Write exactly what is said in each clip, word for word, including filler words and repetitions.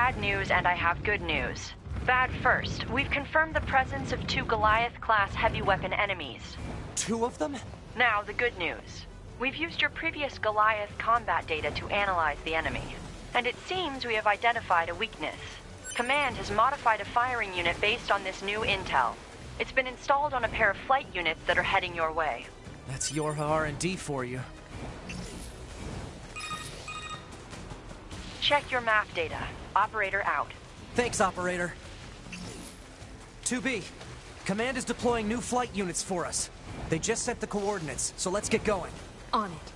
bad news and I have good news. Bad first. We've confirmed the presence of two Goliath-class heavy weapon enemies. Two of them? Now, the good news. We've used your previous Goliath combat data to analyze the enemy. And it seems we have identified a weakness. Command has modified a firing unit based on this new intel. It's been installed on a pair of flight units that are heading your way. That's YoRHa R and D for you. Check your map data. Operator out. Thanks, Operator. two B, Command is deploying new flight units for us. They just sent the coordinates, so let's get going. On it.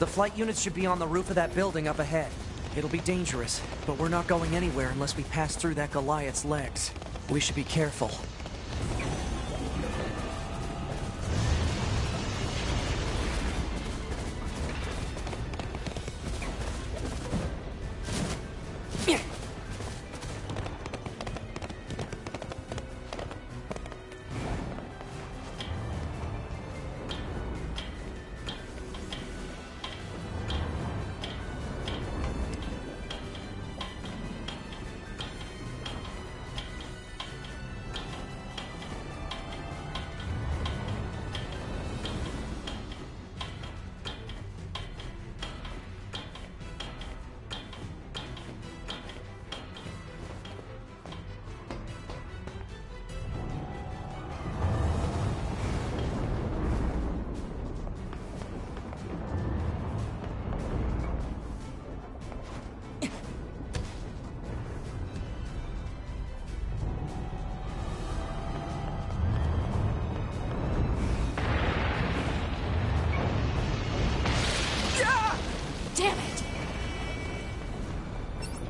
The flight units should be on the roof of that building up ahead. It'll be dangerous, but we're not going anywhere unless we pass through that Goliath's legs. We should be careful.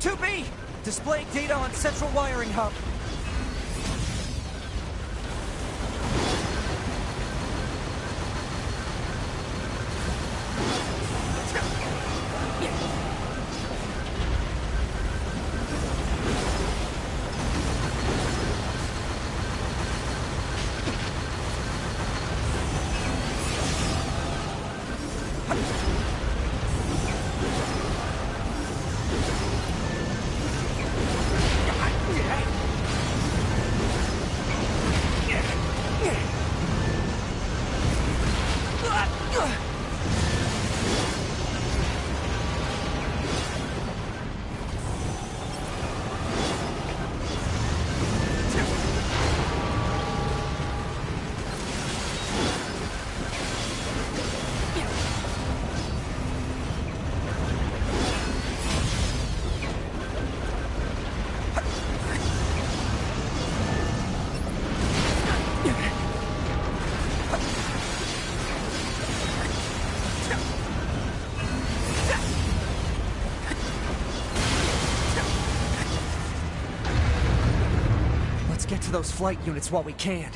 two B! Displaying data on central wiring hub. Get to those flight units while we can.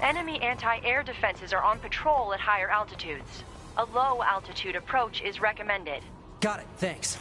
Enemy anti-air defenses are on patrol at higher altitudes. A low-altitude approach is recommended. Got it, thanks.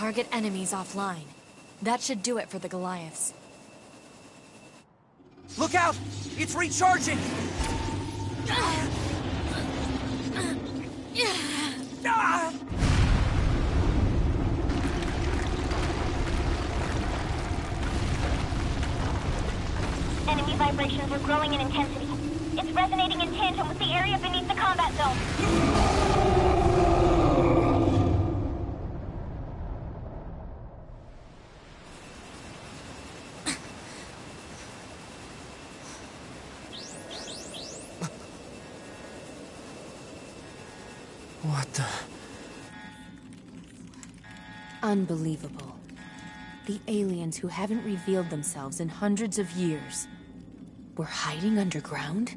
Target enemies offline. That should do it for the Goliaths. Look out! It's recharging! Ah! Enemy vibrations are growing in intensity. It's resonating in tandem with the area beneath the combat zone. What the... Unbelievable. The aliens who haven't revealed themselves in hundreds of years were hiding underground?